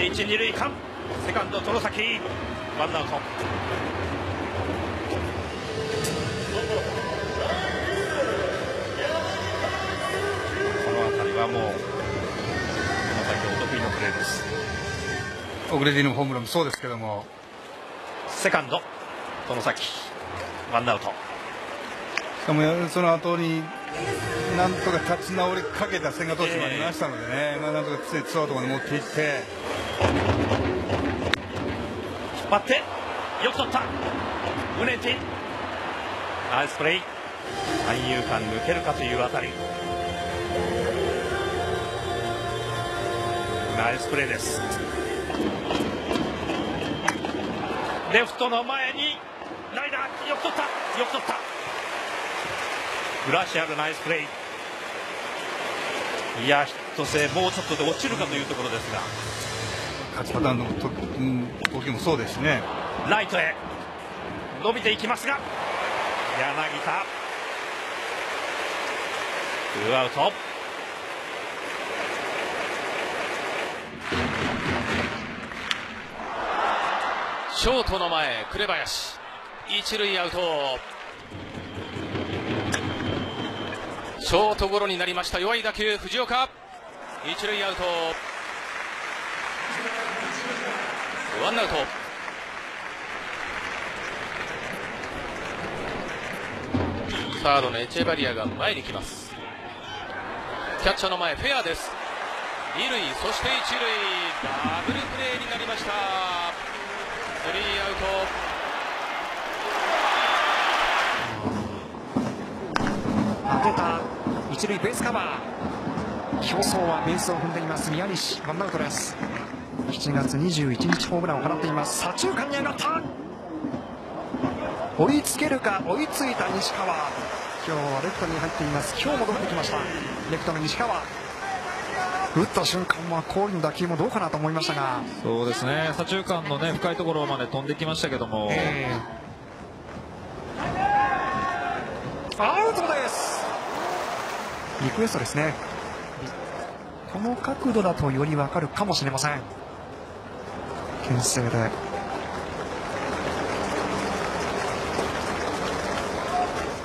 って一二塁間、セカンド外崎、ワンアウト。この辺りはもう外崎お得意のプレーです。オグレディのホームランもそうですけども、セカンド外崎、ワンアウト。しかもその後になんとか立ち直りかけた千賀投手もありましたのでね、なんとかついツアーとかに持っていって引っ張ってよく取ったムネティ、ナイスプレー。三遊間抜けるかというあたり、ナイスプレーです。レフトの前にライナー、よく取った、よく取った、グラシアル、ナイスプレー。いや、ヒット性もうちょっとで落ちるかというところですが、勝ちパターンの投球もそうですね。ライトへ伸びていきますが、柳田、ツーアウト。ショートの前、紅林、一塁アウト。ショートゴロになりました。弱い打球、藤岡、一塁アウト、ワンアウト。サードのエチェバリアが前に来ます。キャッチャーの前、フェアです。二塁、そして一塁、ダブルプレーになりました。スリーアウト。出た、一塁ベースカバー、競争はベースを踏んでいます宮西、ワンアウトです。7月21日ホームランを放っています。左中間に上がった、追いつけるか、追いついた西川、今日はレフトに入っています。今日戻ってきました、レフトの西川。打った瞬間は氷の打球もどうかなと思いましたが、そうですね、左中間のね、深いところまで飛んできましたけども、アウトです。リクエストですね。この角度だとより分かるかもしれません。牽制で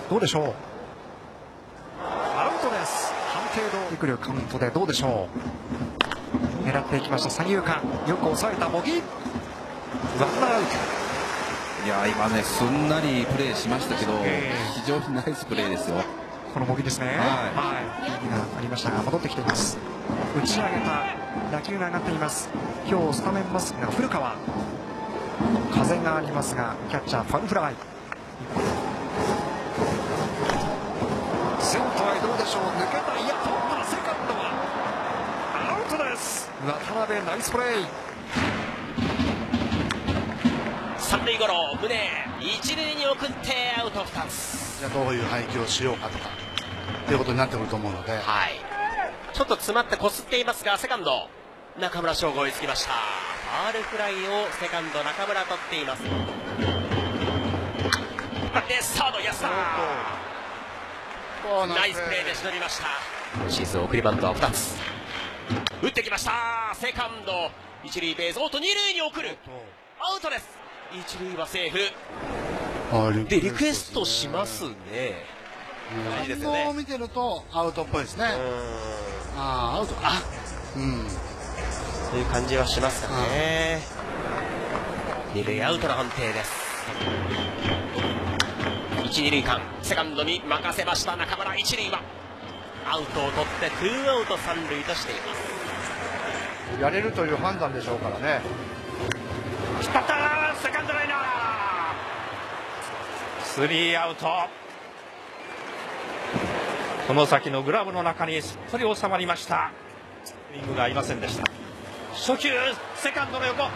どうでしょう、アウトです。判定でくるカウントでどうでしょう、狙っていきました三遊間、よく抑えた茂木、ワンアウト。いや、今ね、すんなりプレーしましたけど、非常にナイスプレーですよ。この茂木ですね。はい。がありましたが、戻ってきています。打ち上げた打球が上がっています。今日スタメンマスクが古川。風がありますが、キャッチャーファンフライ。センターへどうでしょう、抜けた、いや、取った、セカンドはアウトです。渡辺、ナイスプレー。三塁ゴロ、宗、一塁に送ってアウト2つ。じゃあどういう配球をしようかとかっていうことになってくると思うので、はい、ちょっと詰まってこすっていますが、セカンド中村翔吾追いつきました。ファールフライをセカンド中村取っています。でサード安田、ナイスプレーでしのぎました。今シーズン送りバントは2つ。打ってきました、セカンド一塁ベース、おっと二塁に送る、アウトです。一塁はセーフでリクエストしますね。こう見てるとアウトっぽいですね。ああ、アウトか、そういう感じはしますかね。二塁アウトの判定です。一二塁間、セカンドに任せました中村、一塁はアウトを取ってツーアウト三塁としています。やれるという判断でしょうからね。引っ張った、セカンドライナー、スリーアウト。この先のグラブの中にすっぽり収まりました。ウイングがいませんでした。初球セカンドの横、ワ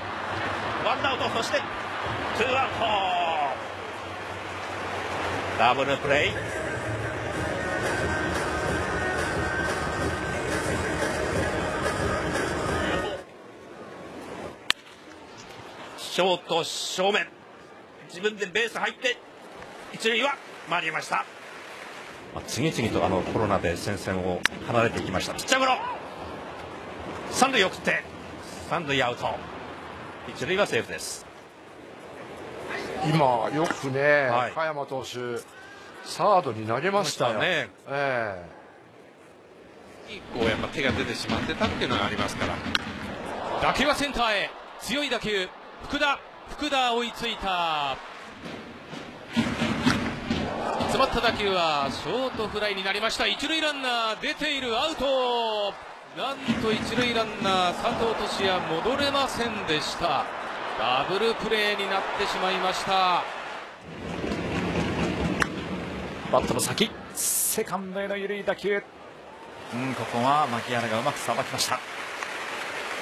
ンアウト、そしてツーアウト、ダブルプレー。ショート正面、自分でベース入って一塁は回りました。次々とコロナで戦線を離れていきましたピッチャーゴロ、三塁送って三塁アウト、一塁はセーフです。今よくね、はい、嘉弥真投手サードに投げましたよね。こうやっぱ手が出てしまってたっていうのがありますから、打球はセンターへ、強い打球、福田追いついた。詰まった打球はショートフライになりました。一塁ランナー出ている、アウト。なんと一塁ランナー佐藤俊哉戻れませんでした。ダブルプレーになってしまいました。バットの先、セカンドへの緩い打球、ここは牧原がうまくさばきました。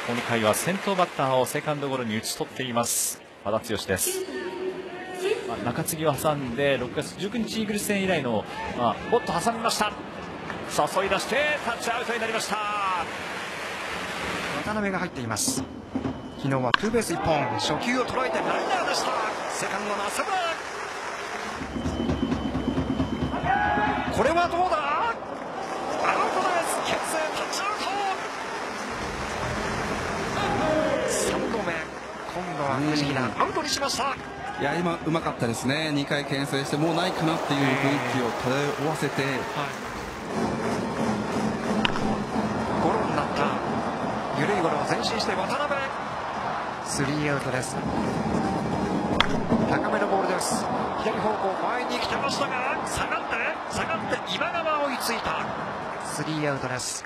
この回は先頭バッターをセカンドゴロに打ち取っています和田毅です。中継ぎを挟んで6月19日イーグルス戦以来の、おっと挟みました。誘い出してタッチアウトになりました。渡辺が入っています。昨日はツーベース1本、初球を捉えてライナーでした。セカンドの浅村、これはどうだ、アウトです。牽制タッチアウト。3度目、今度は不思議なアウトにしました。いや今うまかったですね。2回牽制してもうないかなっていう雰囲気を漂わせて、緩いゴロを前進して渡辺、スリーアウトです。高めのボールです。左方向前に来てましたが、下がって今川追いついた。スリーアウトです。